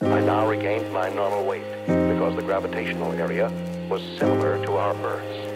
I now regained my normal weight because the gravitational area was similar to our Earth's.